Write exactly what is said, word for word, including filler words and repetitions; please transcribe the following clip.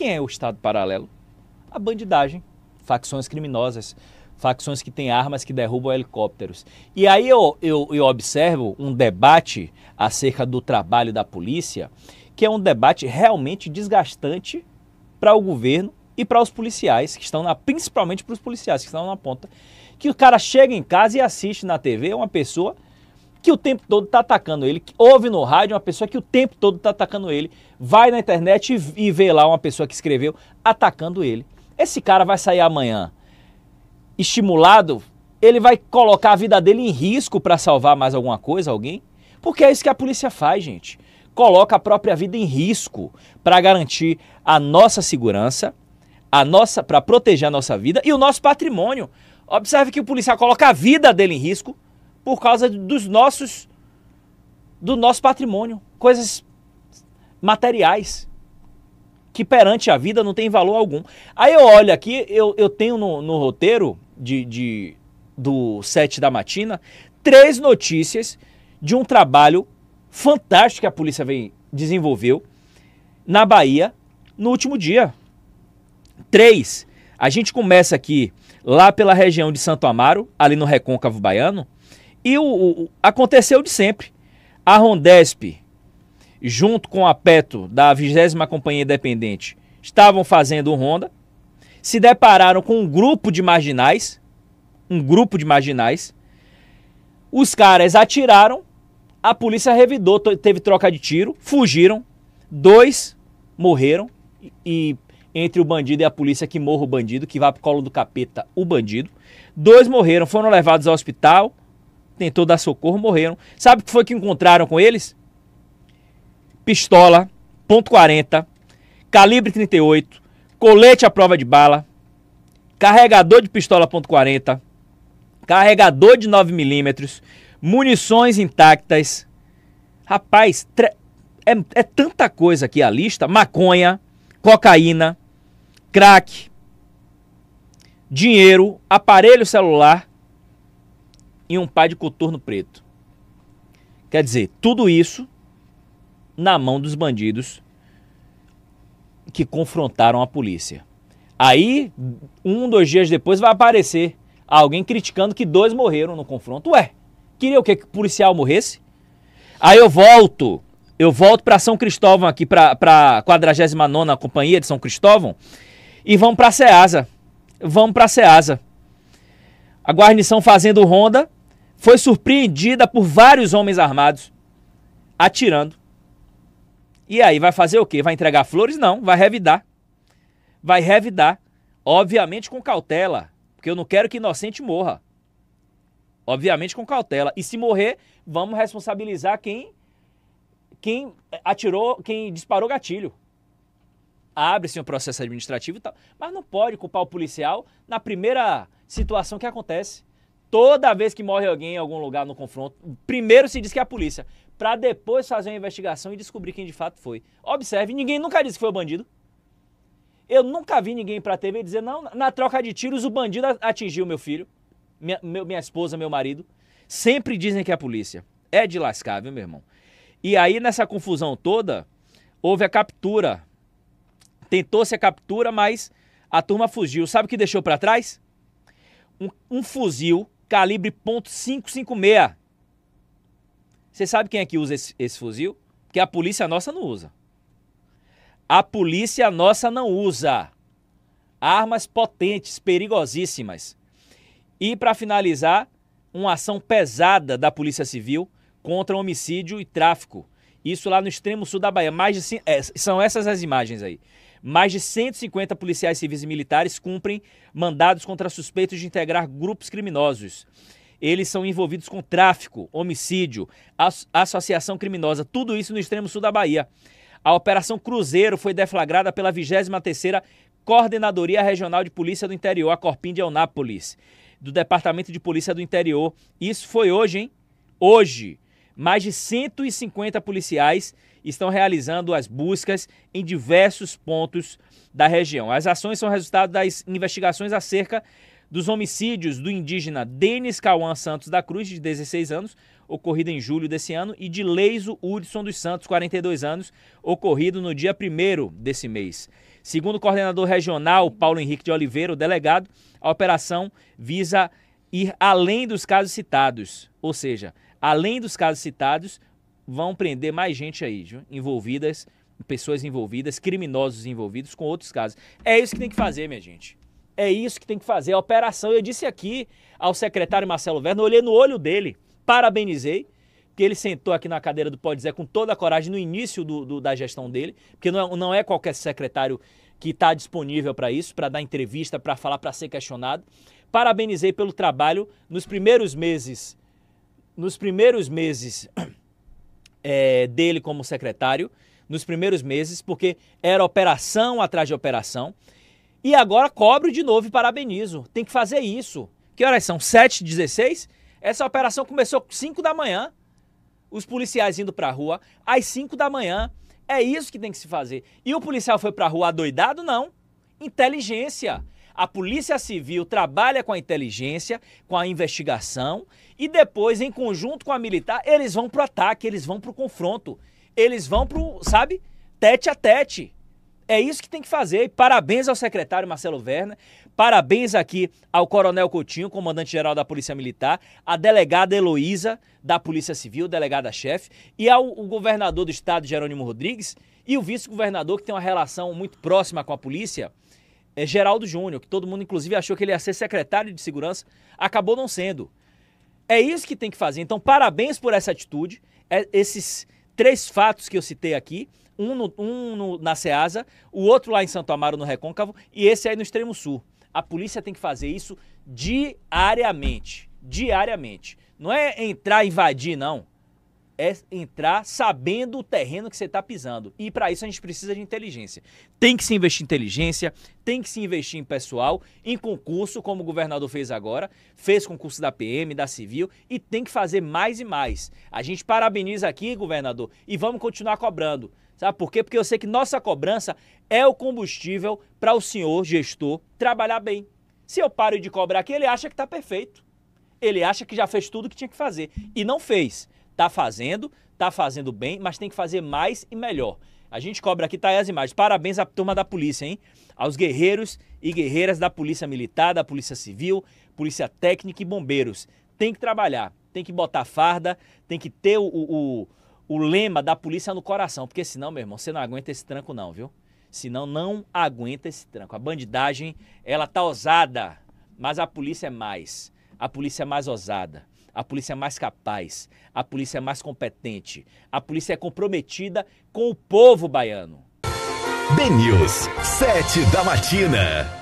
Quem é o Estado paralelo? A bandidagem, facções criminosas, facções que têm armas que derrubam helicópteros. E aí eu, eu, eu observo um debate acerca do trabalho da polícia, que é um debate realmente desgastante para o governo e para os policiais, que estão na, principalmente para os policiais que estão na ponta, que o cara chega em casa e assiste na T V uma pessoa que o tempo todo está atacando ele, que ouve no rádio uma pessoa que o tempo todo está atacando ele, vai na internet e, e vê lá uma pessoa que escreveu atacando ele. Esse cara vai sair amanhã estimulado, ele vai colocar a vida dele em risco para salvar mais alguma coisa, alguém? Porque é isso que a polícia faz, gente. Coloca a própria vida em risco para garantir a nossa segurança, a nossa, para proteger a nossa vida e o nosso patrimônio. Observe que o policial coloca a vida dele em risco por causa dos nossos, do nosso patrimônio, coisas materiais que perante a vida não tem valor algum. Aí eu olho aqui, eu, eu tenho no, no roteiro de, de, do sete da matina, três notícias de um trabalho fantástico que a polícia vem, desenvolveu na Bahia no último dia. Três, a gente começa aqui lá pela região de Santo Amaro, ali no Recôncavo Baiano, e o, o, aconteceu de sempre. A Rondesp, junto com a Peto, da vigésima Companhia Independente, estavam fazendo um ronda, se depararam com um grupo de marginais, um grupo de marginais, os caras atiraram, a polícia revidou, teve troca de tiro, fugiram, dois morreram, e, e entre o bandido e a polícia que morra o bandido, que vai pro colo do capeta o bandido, dois morreram, foram levados ao hospital, tentou dar socorro, morreram. Sabe o que foi que encontraram com eles? Pistola, ponto quarenta, calibre trinta e oito, colete à prova de bala, carregador de pistola ponto quarenta, carregador de nove milímetros, munições intactas. Rapaz, é, é tanta coisa aqui a lista. Maconha, cocaína, crack, dinheiro, aparelho celular e um par de coturno preto. Quer dizer, tudo isso na mão dos bandidos que confrontaram a polícia. Aí, um, dois dias depois, vai aparecer alguém criticando que dois morreram no confronto. Ué, queria o quê? Que o policial morresse? Aí eu volto, eu volto para São Cristóvão aqui, para a quadragésima nona Companhia de São Cristóvão, e vamos para Ceasa. Vamos para Ceasa. A guarnição fazendo ronda foi surpreendida por vários homens armados atirando. E aí vai fazer o quê? Vai entregar flores? Não, vai revidar. Vai revidar, obviamente com cautela, porque eu não quero que inocente morra. Obviamente com cautela. E se morrer, vamos responsabilizar quem, quem atirou, quem disparou gatilho. Abre-se um processo administrativo e tal, mas não pode culpar o policial na primeira situação que acontece. Toda vez que morre alguém em algum lugar no confronto, primeiro se diz que é a polícia, para depois fazer uma investigação e descobrir quem de fato foi. Observe, ninguém nunca disse que foi o bandido. Eu nunca vi ninguém para a T V dizer, não, na troca de tiros o bandido atingiu meu filho, minha, meu, minha esposa, meu marido. Sempre dizem que é a polícia. É de lascar, viu, meu irmão? E aí, nessa confusão toda, houve a captura. Tentou-se a captura, mas a turma fugiu. Sabe o que deixou para trás? Um, um fuzil calibre ponto quinhentos e cinquenta e seis. Você sabe quem é que usa esse, esse fuzil? Porque a polícia nossa não usa. A polícia nossa não usa. Armas potentes, perigosíssimas. E para finalizar, uma ação pesada da Polícia Civil contra homicídio e tráfico. Isso lá no extremo sul da Bahia. Mais de, é, são essas as imagens aí. Mais de cento e cinquenta policiais civis e militares cumprem mandados contra suspeitos de integrar grupos criminosos. Eles são envolvidos com tráfico, homicídio, as, associação criminosa, tudo isso no extremo sul da Bahia. A Operação Cruzeiro foi deflagrada pela vigésima terceira Coordenadoria Regional de Polícia do Interior, a Corpim de Eunápolis, do Departamento de Polícia do Interior. Isso foi hoje, hein? Hoje, mais de cento e cinquenta policiais estão realizando as buscas em diversos pontos da região. As ações são resultado das investigações acerca dos homicídios do indígena Denis Cauã Santos da Cruz, de dezesseis anos, ocorrido em julho desse ano, e de Leizo Hudson dos Santos, quarenta e dois anos, ocorrido no dia primeiro desse mês. Segundo o coordenador regional, Paulo Henrique de Oliveira, o delegado, a operação visa ir além dos casos citados, ou seja, além dos casos citados, vão prender mais gente aí, viu? Envolvidas, pessoas envolvidas, criminosos envolvidos com outros casos. É isso que tem que fazer, minha gente. É isso que tem que fazer, a operação. Eu disse aqui ao secretário Marcelo Verna, olhei no olho dele, parabenizei, porque ele sentou aqui na cadeira do Pode Zé com toda a coragem no início do, do, da gestão dele, porque não é, não é qualquer secretário que está disponível para isso, para dar entrevista, para falar, para ser questionado. Parabenizei pelo trabalho nos primeiros meses, nos primeiros meses é, dele como secretário, nos primeiros meses, porque era operação atrás de operação. E agora cobro de novo e parabenizo. Tem que fazer isso. Que horas são? sete e dezesseis? Essa operação começou às cinco da manhã. Os policiais indo para a rua às cinco da manhã. É isso que tem que se fazer. E o policial foi para a rua adoidado? Não. Inteligência. A Polícia Civil trabalha com a inteligência, com a investigação e depois, em conjunto com a militar, eles vão para o ataque, eles vão para o confronto. Eles vão para o, sabe, tete a tete. É isso que tem que fazer. E parabéns ao secretário Marcelo Verna, parabéns aqui ao coronel Coutinho, comandante-geral da Polícia Militar, à delegada Heloísa, da Polícia Civil, delegada-chefe, e ao governador do estado, Jerônimo Rodrigues, e o vice-governador, que tem uma relação muito próxima com a polícia, é Geraldo Júnior, que todo mundo, inclusive, achou que ele ia ser secretário de segurança, acabou não sendo. É isso que tem que fazer. Então, parabéns por essa atitude, é, esses três fatos que eu citei aqui, um, no, um no, na Ceasa, o outro lá em Santo Amaro, no Recôncavo, e esse aí no Extremo Sul. A polícia tem que fazer isso diariamente, diariamente. Não é entrar e invadir, não. É entrar sabendo o terreno que você está pisando. E para isso a gente precisa de inteligência. Tem que se investir em inteligência, tem que se investir em pessoal, em concurso, como o governador fez agora, fez concurso da P M, da Civil, e tem que fazer mais e mais. A gente parabeniza aqui, governador, e vamos continuar cobrando. Sabe por quê? Porque eu sei que nossa cobrança é o combustível para o senhor gestor trabalhar bem. Se eu paro de cobrar aqui, ele acha que está perfeito. Ele acha que já fez tudo o que tinha que fazer. E não fez. Está fazendo, está fazendo bem, mas tem que fazer mais e melhor. A gente cobra aqui, tá aí as imagens. Parabéns à turma da polícia, hein? Aos guerreiros e guerreiras da Polícia Militar, da Polícia Civil, Polícia Técnica e Bombeiros. Tem que trabalhar, tem que botar farda, tem que ter o, o, o lema da polícia no coração, porque senão, meu irmão, você não aguenta esse tranco não, viu? Senão não aguenta esse tranco. A bandidagem, ela tá ousada, mas a polícia é mais. A polícia é mais ousada. A polícia é mais capaz, a polícia é mais competente, a polícia é comprometida com o povo baiano. B News, sete da matina.